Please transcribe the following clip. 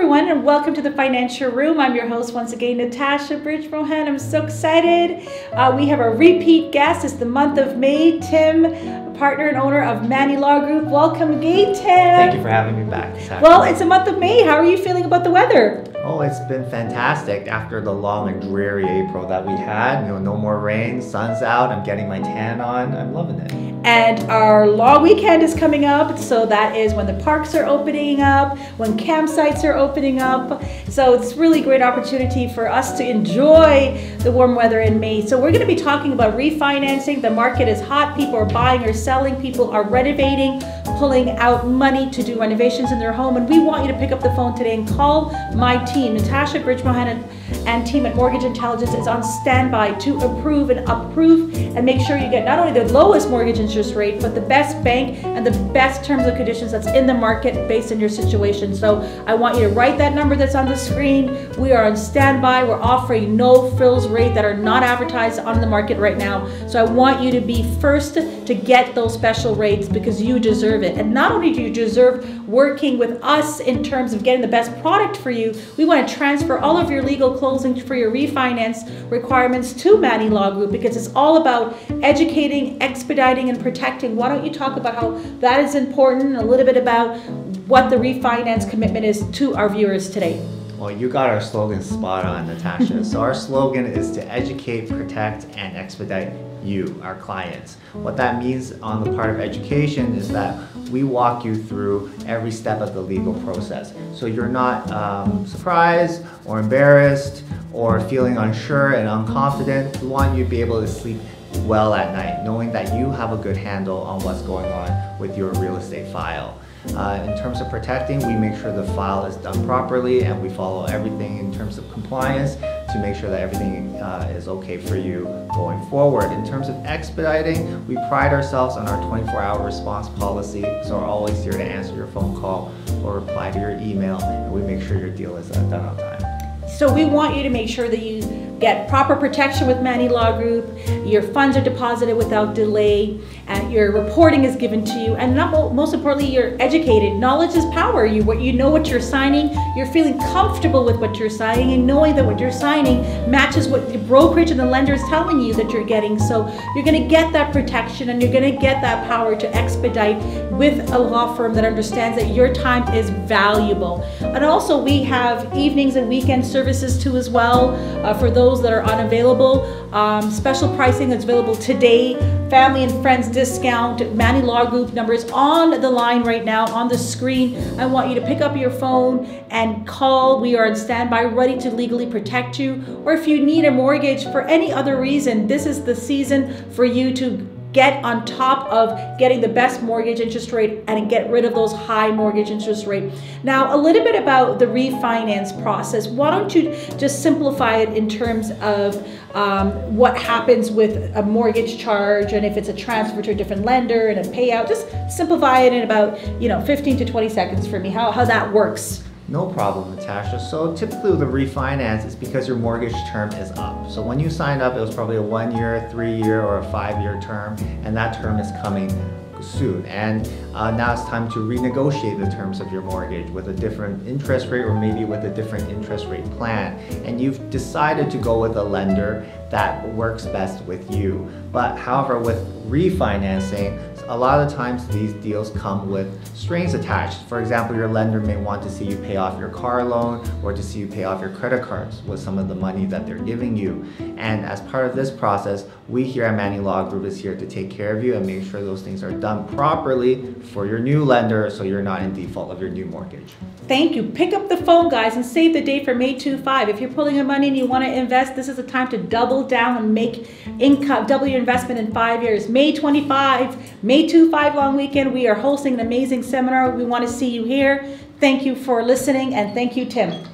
everyone, and welcome to The Financial Room. I'm your host once again, Natasha Bridgmohan. I'm so excited. We have a repeat guest. It's the month of May, Tim, partner and owner of Manny Law Group. Welcome again, Tim. Thank you for having me back. Well, it's a month of May. How are you feeling about the weather? Oh, it's been fantastic after the long and dreary April that we had. You know, no more rain, sun's out, I'm getting my tan on, I'm loving it. And our long weekend is coming up, so that is when the parks are opening up, when campsites are opening up. So it's really a great opportunity for us to enjoy the warm weather in May. So we're going to be talking about refinancing. The market is hot, people are buying or selling, people are renovating, pulling out money to do renovations in their home, and we want you to pick up the phone today and call my team. Natasha Bridgmohan and team at Mortgage Intelligence is on standby to approve and approve and make sure you get not only the lowest mortgage interest rate, but the best bank and the best terms and conditions that's in the market based on your situation. So I want you to write that number that's on the screen. We are on standby. We're offering no frills rate that are not advertised on the market right now. So I want you to be first to get those special rates because you deserve it. And not only do you deserve working with us in terms of getting the best product for you, we want to transfer all of your legal closing for your refinance requirements to Manny Law Group because it's all about educating, expediting, and protecting. Why don't you talk about how that is important and a little bit about what the refinance commitment is to our viewers today? Well, you got our slogan spot on, Natasha. So our slogan is to educate, protect, and expedite you, our clients. What that means on the part of education is that we walk you through every step of the legal process. So you're not surprised or embarrassed or feeling unsure and unconfident. We want you to be able to sleep well at night, knowing that you have a good handle on what's going on with your real estate file. In terms of protecting, we make sure the file is done properly and we follow everything in terms of compliance to make sure that everything is okay for you going forward. In terms of expediting, we pride ourselves on our 24-hour response policy, so we're always here to answer your phone call or reply to your email, and we make sure your deal is done on time. So we want you to make sure that you get proper protection with Manny Law Group, your funds are deposited without delay, and your reporting is given to you, and most importantly, you're educated. Knowledge is power. You know what you're signing, you're feeling comfortable with what you're signing, and knowing that what you're signing matches what the brokerage and the lender is telling you that you're getting. So you're going to get that protection, and you're going to get that power to expedite with a law firm that understands that your time is valuable. And also, we have evenings and weekend services too as well for those that are unavailable. Special pricing that's available today, family and friends discount. Manny Law Group number is on the line right now on the screen. I want you to pick up your phone and call. We are on standby, ready to legally protect you. Or if you need a mortgage for any other reason, this is the season for you to get on top of getting the best mortgage interest rate and get rid of those high mortgage interest rate. Now, a little bit about the refinance process. Why don't you just simplify it in terms of what happens with a mortgage charge and if it's a transfer to a different lender and a payout. Just simplify it in about 15 to 20 seconds for me, how that works. No problem, Natasha. So typically the refinance is because your mortgage term is up. So when you signed up, it was probably a 1 year, 3 year, or a 5 year term, and that term is coming soon. And now it's time to renegotiate the terms of your mortgage with a different interest rate or maybe with a different interest rate plan. And you've decided to go with a lender that works best with you. But however, with refinancing, a lot of times these deals come with strings attached. For example, your lender may want to see you pay off your car loan or to see you pay off your credit cards with some of the money that they're giving you. And as part of this process, we here at Manny Law Group is here to take care of you and make sure those things are done properly for your new lender so you're not in default of your new mortgage. Thank you. Pick up the phone, guys, and save the day for May 25. If you're pulling in money and you want to invest, this is the time to double down and make income, double your investment in 5 years. May 25, May 25 long weekend, we are hosting an amazing seminar. We want to see you here. Thank you for listening, and thank you, Tim.